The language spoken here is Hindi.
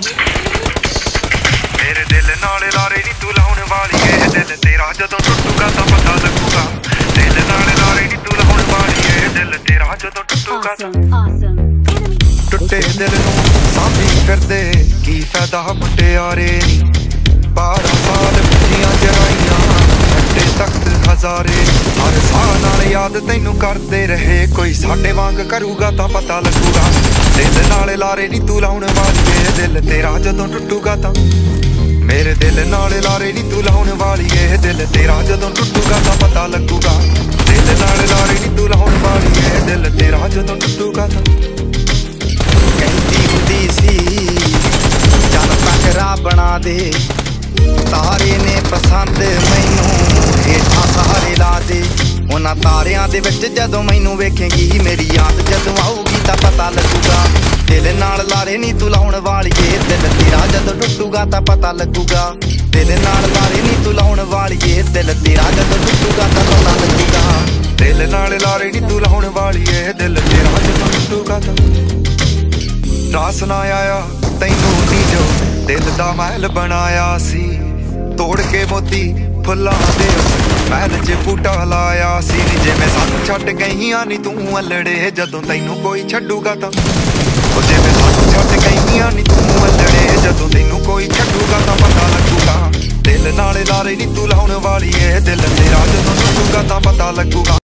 मेरे दिल नाले लारे नी तू लाने वाली है, दिल तेरा जदों टूटूगा तो पता लगूगा। दिल नाले लारे नी तू लाने वाली है, दिल तेरा जदों टूटूगा तो टुटे दिल नूं सामी करदे की फायदा मुंडे यारे नी। 12 साल मुंडियां जराइयां छड्डे तख्त हजारे, हर साल नाल याद तैनू करदे रहे, कोई साडे वांग करूगा तो पता लगूगा। दिल नाले लारे नी तू लाने वाली है, दिल तेरा जदों टूटूगा तो मेरे दिल नाले लारे नी तू लाने वाली है, दिल तेरा जदों टूटूगा तो पता लगूगा। दिल नाले लारे नी तू लाने वाली है, दिल तेरा जदों टूटूगा तो। कहती हुंदी सी चल टकरा बना दे, तारे ने पसंद मैनू हेठां सहारे ला दे, उन्हां तारियां दे विच जदों मैनू वेखेंगी मेरी याद जदों आऊगी तो पता लगूगा। दिल नाल लारे नी तू लाउण वाली है, दिल तेरा जदों टुटूगा तो पता लगूगा। दिल नाल लारे नी तू लाउण वाली है, दिल तेरा जदों टुटूगा तो पता लगूगा। दिल नाल लारे नी तू लाउण वाली है, दिल तेरा जदों टुटूगा तो। रास ना आया तैनू नी जो दिल दा महल बनाया सी, तोड़ के मोती फुल्लां दे महल च बूटा लाया सी। जिवें सानू छड्ड गईयां नी तू अलड़े, जदों तैनू कोई छड्डूगा तो। जिवें सानू छड्ड गईयां नी तू अलड़े, जदों तैनू कोई छड्डूगा तो पता लगूगा। दिल नाले लारे नी तू लाउण वाली है, दिल तेरा जदों टूटूगा तो पता लगूगा।